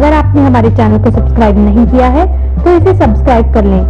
अगर आपने हमारे चैनल को सब्सक्राइब नहीं किया है तो इसे सब्सक्राइब कर लें।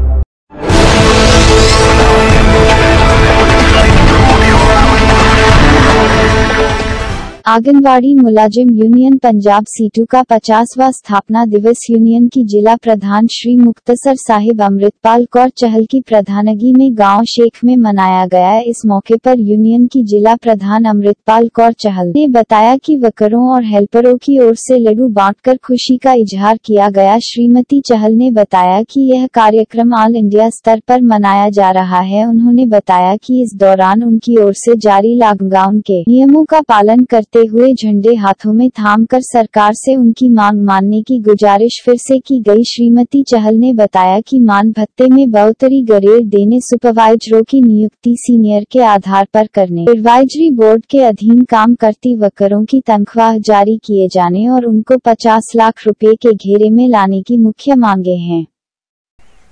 आगनवाड़ी मुलाजिम यूनियन पंजाब सीटू का 50वां स्थापना दिवस यूनियन की जिला प्रधान श्री मुख्तसर साहिब अमृतपाल कौर चहल की प्रधानगी में गांव शेख में मनाया गया। इस मौके पर यूनियन की जिला प्रधान अमृतपाल कौर चहल ने बताया कि वकरों और हेल्परों की ओर से लड्डू बांटकर खुशी का इजहार किया गया। श्रीमती चहल ने बताया कि यह कार्यक्रम ऑल इंडिया स्तर पर मनाया जा रहा है। उन्होंने बताया कि इस दौरान उनकी ओर से जारी लॉकडाउन के नियमों का पालन करते हुए झंडे हाथों में थामकर सरकार से उनकी मांग मानने की गुजारिश फिर से की गई। श्रीमती चहल ने बताया कि मान भत्ते में बढ़ोतरी ग्रेड देने, सुपरवाइजरों की नियुक्ति सीनियर के आधार पर करने, सुपरवाइजरी बोर्ड के अधीन काम करती वर्करों की तनख्वाह जारी किए जाने और उनको 50 लाख रुपए के घेरे में लाने की मुख्य मांगे हैं।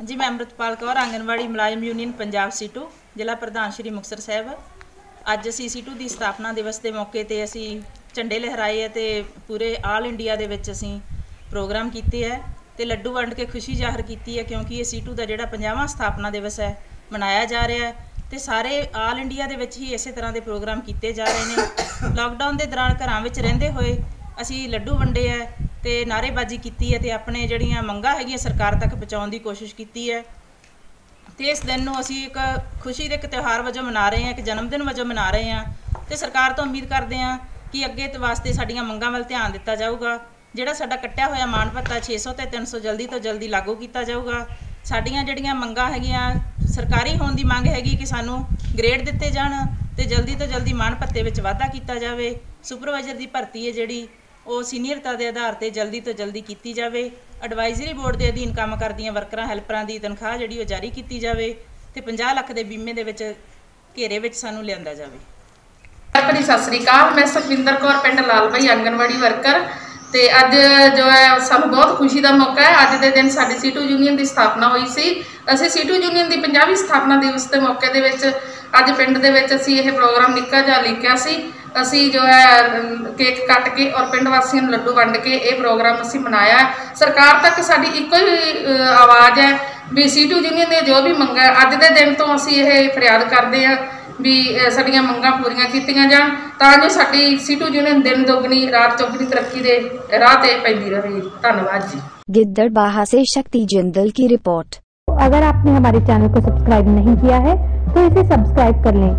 जी, मैं अमृतपाल कौर, आंगनबाड़ी मुलाजिम यूनियन पंजाब सीटू, जिला प्रधान श्री मुक्तसर साहिब। ਅੱਜ ਅਸੀਂ ਸੀਟੂ ਦੀ ਸਥਾਪਨਾ ਦਿਵਸ ਦੇ ਮੌਕੇ ਤੇ ਅਸੀਂ ਝੰਡੇ ਲਹਿਰਾਏ ਅਤੇ ਪੂਰੇ ਆਲ ਇੰਡੀਆ ਦੇ ਵਿੱਚ ਅਸੀਂ ਪ੍ਰੋਗਰਾਮ ਕੀਤੇ ਹੈ ਤੇ ਲੱਡੂ ਵੰਡ ਕੇ ਖੁਸ਼ੀ ਜ਼ਾਹਰ ਕੀਤੀ ਹੈ, ਕਿਉਂਕਿ ਇਹ ਸੀਟੂ ਦਾ ਜਿਹੜਾ 50ਵਾਂ ਸਥਾਪਨਾ ਦਿਵਸ ਹੈ ਮਨਾਇਆ ਜਾ ਰਿਹਾ ਹੈ ਤੇ ਸਾਰੇ ਆਲ ਇੰਡੀਆ ਦੇ ਵਿੱਚ ਹੀ ਇਸੇ ਤਰ੍ਹਾਂ ਦੇ ਪ੍ਰੋਗਰਾਮ ਕੀਤੇ ਜਾ ਰਹੇ ਨੇ। ਲਾਕਡਾਊਨ ਦੇ ਦੌਰਾਨ ਘਰਾਂ ਵਿੱਚ ਰਹਿੰਦੇ ਹੋਏ ਅਸੀਂ ਲੱਡੂ ਵੰਡੇ ਹੈ ਤੇ ਨਾਅਰੇਬਾਜ਼ੀ ਕੀਤੀ ਹੈ ਤੇ ਆਪਣੇ ਜਿਹੜੀਆਂ ਮੰਗਾਂ ਹੈਗੀਆਂ ਸਰਕਾਰ ਤੱਕ ਪਹੁੰਚਾਉਣ ਦੀ ਕੋਸ਼ਿਸ਼ ਕੀਤੀ ਹੈ। तो इस दिन नूं असीं एक खुशी के एक त्यौहार वजों मना रहे हैं, एक जन्मदिन वजों मना रहे हैं तो सरकार तो उम्मीद करते हैं कि अगे वास्ते साड़ियां मंगां वल ध्यान दिता जाऊगा। जिहड़ा साडा कट्टिया होया मान भत्ता 600 ते 300 जल्दी तो जल्दी लागू किया जाऊगा। साड़ियां जिहड़ियां मंगां हैगियां सरकारी होण दी मंग हैगी कि सानूं ग्रेड दिते जाण ते जल्दी मान भत्ते विच वाधा किया जाए। सुपरवाइजर की भर्ती है जिहड़ी वो सीनियरता के आधार पर जल्दी तो जल्दी की जाए। एडवाइजरी बोर्ड के अधीन काम करदियां वर्करां हैल्परां की तनख्वाह जिहड़ी वो जारी की जाए तो 50 लाख के बीमे के घेरे में सानूं लिआंदा जाए। अपनी सत श्री अकाल, मैं सुखविंदर कौर, पिंड लाल भाई, आंगनबाड़ी वर्कर। तो अज जो है सानू बहुत खुशी का मौका है। अज के दिन साडी सीटू यूनियन की स्थापना हुई सी। असीं सीटू यूनियन की 50वीं स्थापना दिवस के मौके दे विच अज पिंड दे विच असीं यह प्रोग्राम निक्का जिहा लिखिआ सी। असी जो है केक कट के और पिंड वासियों नूं लड्डू वंड के ये प्रोग्राम असी मनाया। सरकार तक साडी इक्को ही आवाज़ है भी सीटू यूनियन ने जो भी मंगा अज के दिन तो असी यह फरियाद करते हैं भी साड़ियां मंगां पूरियां कीतियां जाण तां जो साडी सीटू यूनियन दिन दोगनी रात चौगनी तरक्की दे राह ते पैंदी रहे। धन्नवाद जी। गिद्दड़ बाहा से शक्ति जिंदल की रिपोर्ट। अगर आपने हमारे चैनल को सब्सक्राइब नहीं किया है तो इसे सब्सक्राइब कर लें।